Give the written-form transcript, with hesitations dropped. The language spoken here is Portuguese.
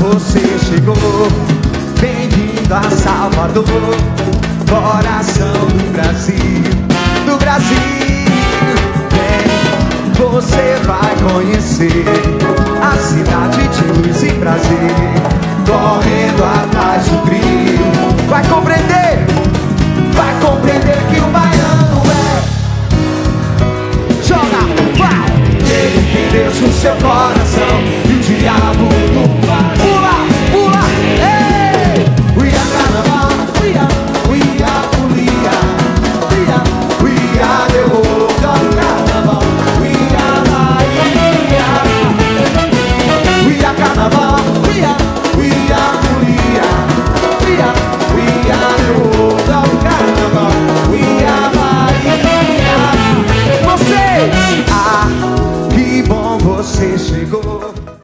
você chegou. Bem-vindo a Salvador, coração do Brasil, do Brasil. Vem, você vai conhecer a